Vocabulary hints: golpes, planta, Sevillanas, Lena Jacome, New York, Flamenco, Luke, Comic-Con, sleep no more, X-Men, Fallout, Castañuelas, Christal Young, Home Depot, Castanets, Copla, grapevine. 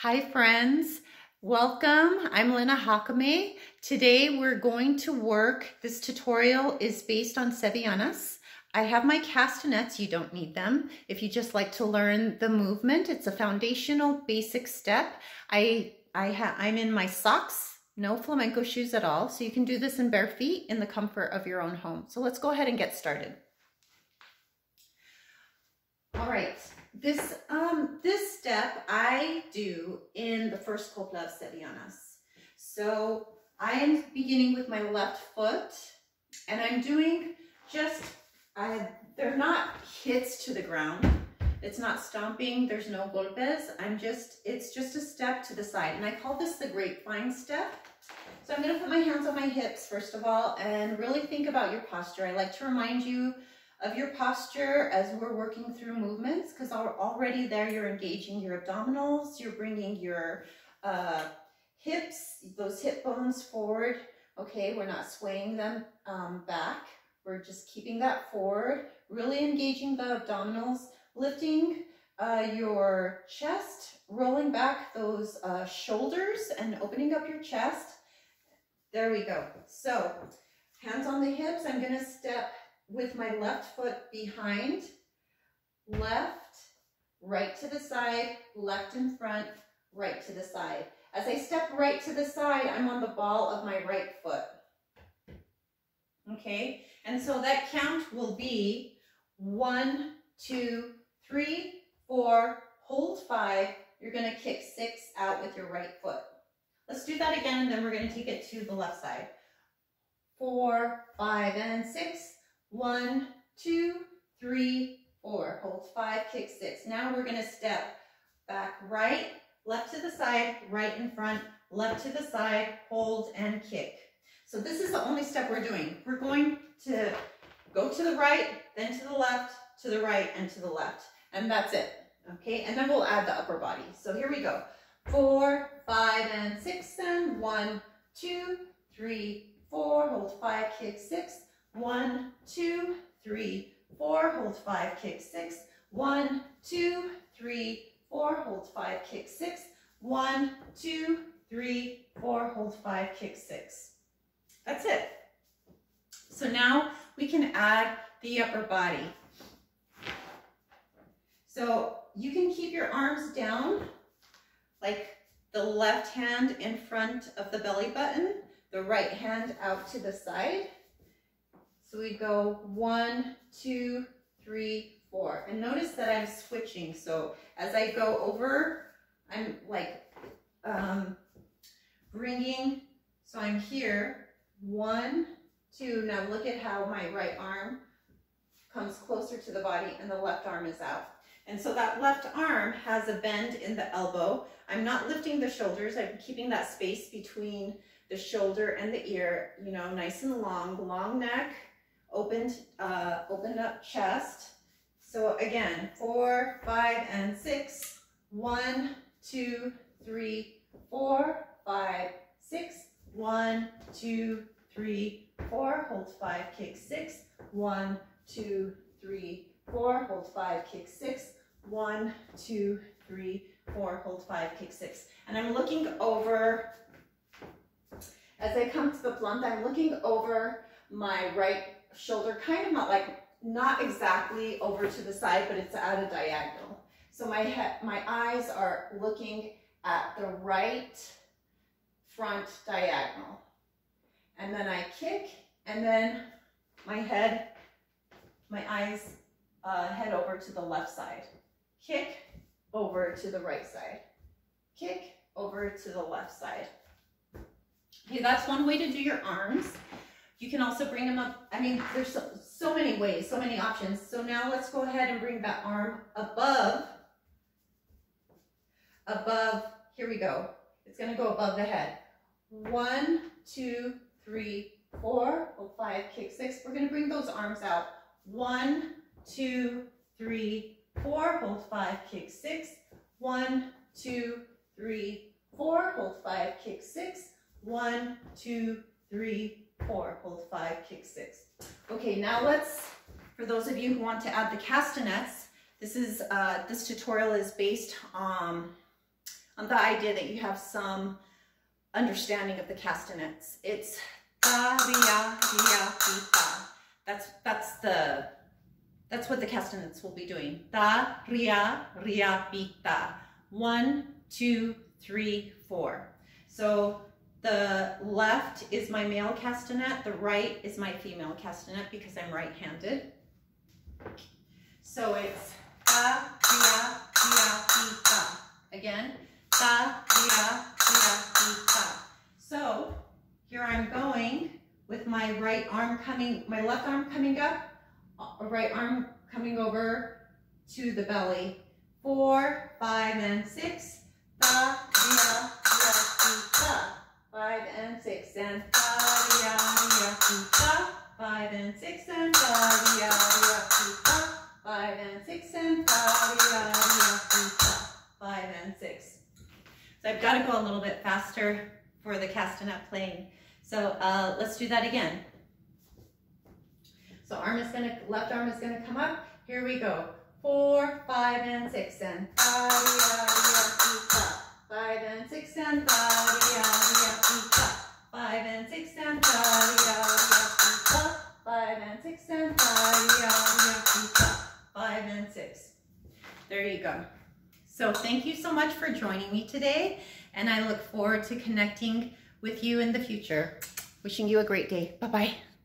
Hi friends, welcome. I'm Lena Jacome. Today we're going to work, this tutorial is based on Sevillanas. I have my castanets, you don't need them. If you just like to learn the movement, it's a foundational basic step. I'm in my socks, no flamenco shoes at all. So you can do this in bare feet in the comfort of your own home. So let's go ahead and get started. All right. This step I do in the first copla of Sevillanas. So I am beginning with my left foot and I'm doing just, they're not hits to the ground. It's not stomping, there's no golpes. It's just a step to the side. And I call this the grapevine step. So I'm gonna put my hands on my hips first of all and really think about your posture. I like to remind you of your posture as we're working through movements, because already there you're engaging your abdominals, you're bringing your hips, those hip bones forward. Okay, we're not swaying them back, we're just keeping that forward, really engaging the abdominals, lifting your chest, rolling back those shoulders and opening up your chest. There we go. So hands on the hips, I'm gonna step with my left foot behind, left, right to the side, left in front, right to the side. As I step right to the side, I'm on the ball of my right foot. Okay, and so that count will be 1, 2, 3, 4, hold 5. You're gonna kick 6 out with your right foot. Let's do that again, and then we're gonna take it to the left side. 4, 5, and 6. 1, 2, 3, 4, hold 5, kick 6. Now we're gonna step back right, left to the side, right in front, left to the side, hold and kick. So this is the only step we're doing. We're going to go to the right, then to the left, to the right, and to the left. And that's it, okay? And then we'll add the upper body. So here we go. 4, 5, and 6, and 1, 2, 3, 4, hold 5, kick 6. 1, 2, 3, 4, hold 5, kick 6. 1, 2, 3, 4, hold 5, kick 6. 1, 2, 3, 4, hold 5, kick 6. That's it. So now we can add the upper body. So you can keep your arms down, like the left hand in front of the belly button, the right hand out to the side. So we go 1, 2, 3, 4. And notice that I'm switching. So as I go over, I'm like bringing, so I'm here, 1, 2. Now look at how my right arm comes closer to the body and the left arm is out. And so that left arm has a bend in the elbow. I'm not lifting the shoulders. I'm keeping that space between the shoulder and the ear, you know, nice and long, long neck. Opened up chest. So again, 4, 5, and 6. 1, 2, 3, 4, 5, 6. 1, 2, 3, 4. Hold 5, kick 6. 1, 2, 3, 4. Hold 5, kick 6. 1, 2, 3, 4. Hold 5, kick 6. And I'm looking over. As I come to the planta, I'm looking over my right shoulder, kind of not exactly over to the side, but it's at a diagonal. So my eyes are looking at the right front diagonal. And then I kick, and then my eyes head over to the left side. Kick over to the right side. Kick over to the left side. Okay, that's one way to do your arms. You can also bring them up. I mean, there's so many ways, so many options. So now let's go ahead and bring that arm above, here we go. It's gonna go above the head. 1, 2, 3, 4, hold 5, kick 6. We're gonna bring those arms out. 1, 2, 3, 4, hold 5, kick 6. 1, 2, 3, 4, hold 5, kick 6. 1, 2, 3, 4, hold 5, kick 6. Okay, now let's, for those of you who want to add the castanets, this tutorial is based on the idea that you have some understanding of the castanets. It's that's what the castanets will be doing. Ta, ria, ria, pita. 1, 2, 3, 4. So the left is my male castanet, the right is my female castanet because I'm right-handed. So it's ta, ria, ria, pita. Again, ta, ria, ria, pita. So here I'm going with my right arm coming, my left arm coming up, right arm coming over to the belly. 4, 5, and 6. Ta, ria, ria, pita. 5 and 6 and ta, ria, ria, pita. 5 and 6 and ta, ria, ria, pita. 5 and 6 and ta, ria, ria, pita. 5 and 6. So I've got to go a little bit faster for the castanet playing. So let's do that again. So left arm is gonna come up. Here we go. 4, 5, and 6, and ta, ria, ria, pita. 5 and 6 and ta, ria, ria, pita. 5 and 6 and ta, ria, ria, pita. 5 and 6 and ta, ria, ria, pita. 5 and 6. There you go. So thank you so much for joining me today, and I look forward to connecting with you in the future. Wishing you a great day. Bye-bye.